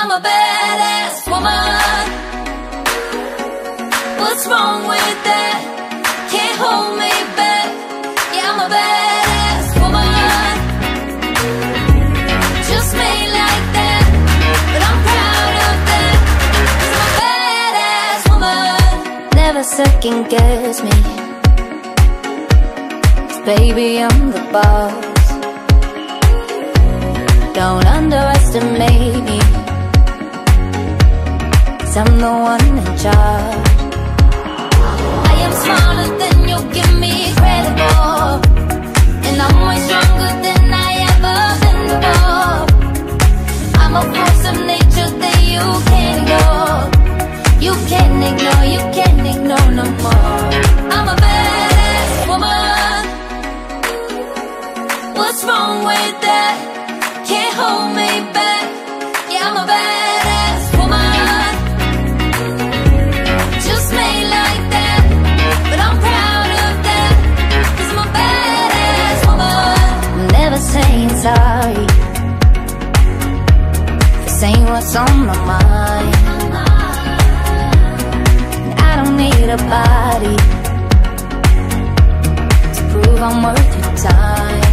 I'm a badass woman. What's wrong with that? Can't hold me back. Yeah, I'm a badass woman. Just made like that, but I'm proud of that. 'Cause I'm a badass woman. Never second guess me, 'cause baby, I'm the boss. Don't underestimate me, 'cause I'm the one in charge. I am smarter than you, give me credit for, and I'm way stronger than I ever been before. I'm a force of nature that you can't ignore. You can't ignore, you can't ignore no more. I'm a badass woman. What's wrong with that? Can't hold me back. Yeah, I'm a badass woman. Just made like that, but I'm proud of that. 'Cause I'm a badass woman. I'm never saying sorry. This ain't what's on my mind. And I don't need a body to prove I'm worth your time.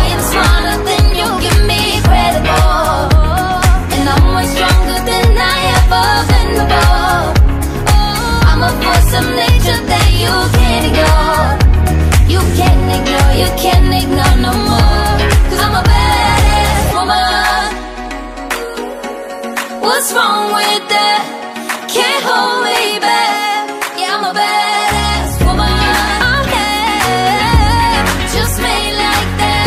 I am smarter than you, give me credit for, and I'm way stronger than I ever been before. I'm a force of nature that you can't ignore. You can't ignore, you can't ignore no more. 'Cause I'm a badass woman. What's wrong with that? Can't hold me back. Yeah, I'm a badass woman. Yeah, just made like that.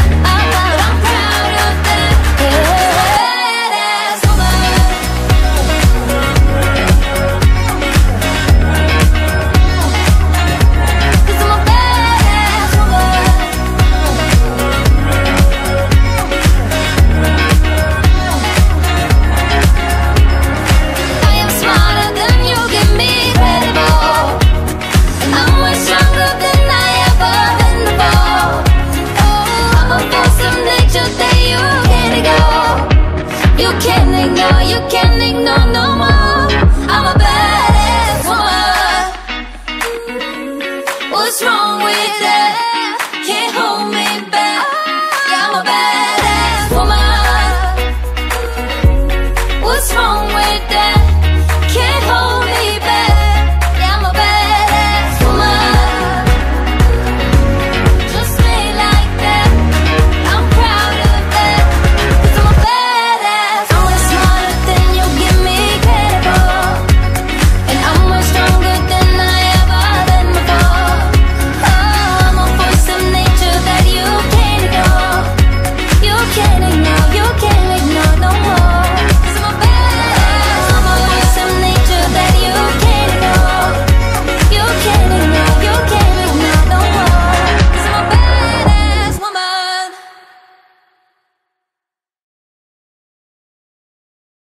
You can't ignore, you can't.